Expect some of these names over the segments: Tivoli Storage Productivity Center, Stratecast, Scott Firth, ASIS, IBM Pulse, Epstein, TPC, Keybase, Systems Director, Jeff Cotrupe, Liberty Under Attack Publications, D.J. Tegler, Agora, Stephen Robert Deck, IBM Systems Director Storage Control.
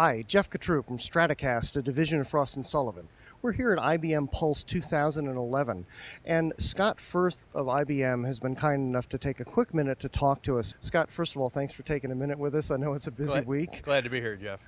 Hi, Jeff Cotrupe from Stratecast, a division of Frost & Sullivan. We're here at IBM Pulse 2011, and Scott Firth of IBM has been kind enough to take a quick minute to talk to us. Scott, first of all, thanks for taking a minute with us. I know it's a busy week. Glad to be here, Jeff.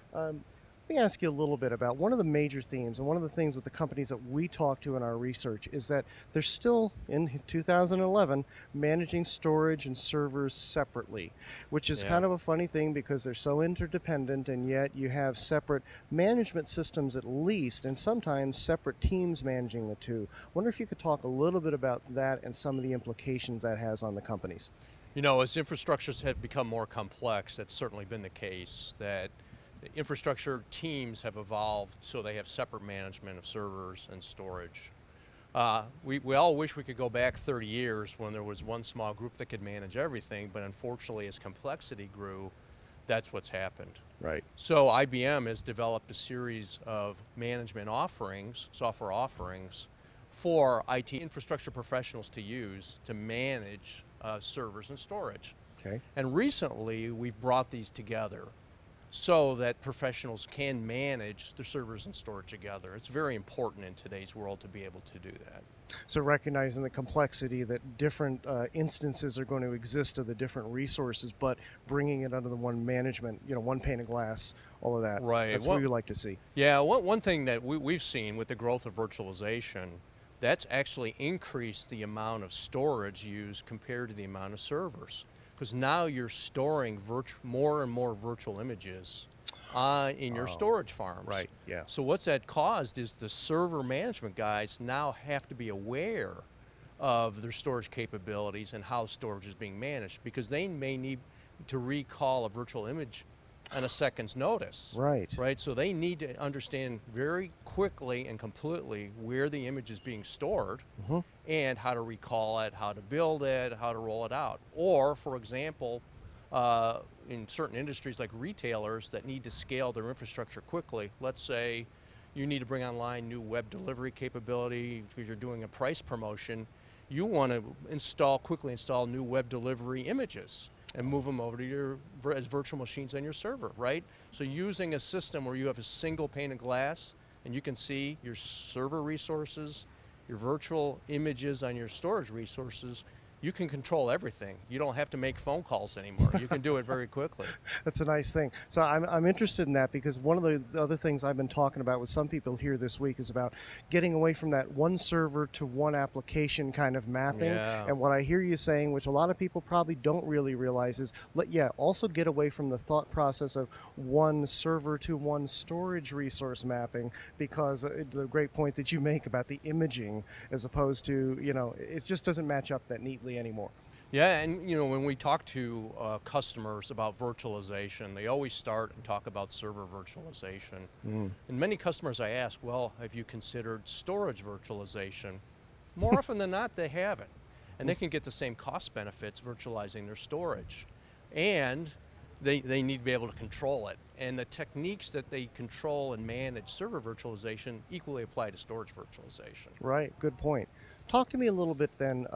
Let me ask you a little bit about one of the major themes, and one of the things with the companies that we talk to in our research is that they're still, in 2011, managing storage and servers separately, which is kind of a funny thing because they're so interdependent, and yet you have separate management systems at least, and sometimes separate teams managing the two. I wonder if you could talk a little bit about that and some of the implications that has on the companies. You know, as infrastructures have become more complex, that's certainly been the case, that the infrastructure teams have evolved so they have separate management of servers and storage. We all wish we could go back 30 years when there was one small group that could manage everything, but unfortunately as complexity grew, that's what's happened. Right. So IBM has developed a series of management offerings, software offerings, for IT infrastructure professionals to use to manage servers and storage. Okay. And recently we've brought these together so that professionals can manage their servers and storage together. It's very important in today's world to be able to do that. So recognizing the complexity that different instances are going to exist of the different resources, but bringing it under the one management, you know, one pane of glass, all of that. Right. That's what we like to see. Yeah, one thing that we've seen with the growth of virtualization, that's actually increased the amount of storage used compared to the amount of servers, because now you're storing more and more virtual images in your storage farms. Right, yeah. So what's that caused is the server management guys now have to be aware of their storage capabilities and how storage is being managed, because they may need to recall a virtual image on a second's notice. Right. Right, so they need to understand very quickly and completely where the image is being stored, and how to recall it, how to build it, how to roll it out. Or, for example, in certain industries like retailers that need to scale their infrastructure quickly, let's say you need to bring online new web delivery capability because you're doing a price promotion, you want to quickly install new web delivery images and move them over to your virtual machines on your server, right? So using a system where you have a single pane of glass and you can see your server resources, your virtual images on your storage resources, you can control everything. You don't have to make phone calls anymore. You can do it very quickly. That's a nice thing. So I'm interested in that, because one of the other things I've been talking about with some people here this week is about getting away from that one server to one application kind of mapping. Yeah. And what I hear you saying, which a lot of people probably don't really realize, is also get away from the thought process of one server to one storage resource mapping, because the great point that you make about the imaging, as opposed to, you know, it just doesn't match up that neatly anymore. Yeah, and you know, when we talk to customers about virtualization, they always start and talk about server virtualization. And many customers I ask, well, have you considered storage virtualization? More often than not, they haven't. And they can get the same cost benefits virtualizing their storage. And they need to be able to control it. And the techniques that they control and manage server virtualization equally apply to storage virtualization. Right, good point. Talk to me a little bit then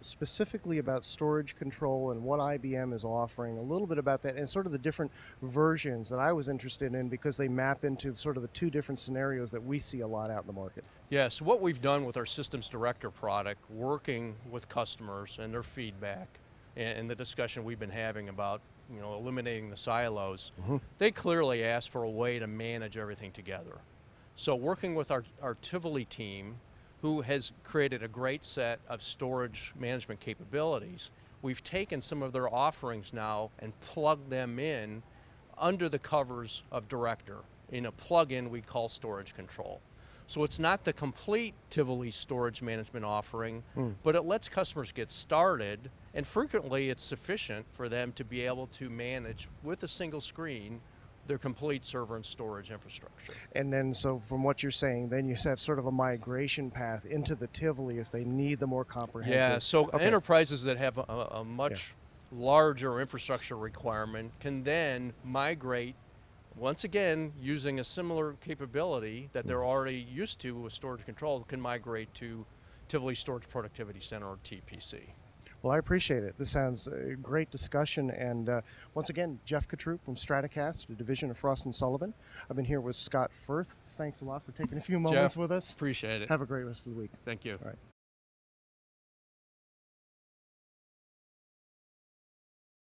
specifically about storage control and what IBM is offering, a little bit about that and sort of the different versions that I was interested in, because they map into sort of the two different scenarios that we see a lot out in the market. Yeah, so what we've done with our Systems Director product, working with customers and their feedback and the discussion we've been having about, you know, eliminating the silos, they clearly asked for a way to manage everything together. So working with our Tivoli team, who has created a great set of storage management capabilities, we've taken some of their offerings now and plugged them in under the covers of Director in a plug-in we call storage control. So it's not the complete Tivoli storage management offering, but it lets customers get started, and frequently it's sufficient for them to be able to manage with a single screen their complete server and storage infrastructure. And then, so from what you're saying, then you have sort of a migration path into the Tivoli if they need the more comprehensive. Yeah, so enterprises that have a much larger infrastructure requirement can then migrate, once again, using a similar capability that they're already used to with storage control, can migrate to Tivoli Storage Productivity Center, or TPC. Well, I appreciate it. This sounds a great discussion. And once again, Jeff Cotrupe from Stratecast, a division of Frost & Sullivan. I've been here with Scott Firth. Thanks a lot for taking a few moments with us. Appreciate it. Have a great rest of the week. Thank you. All right.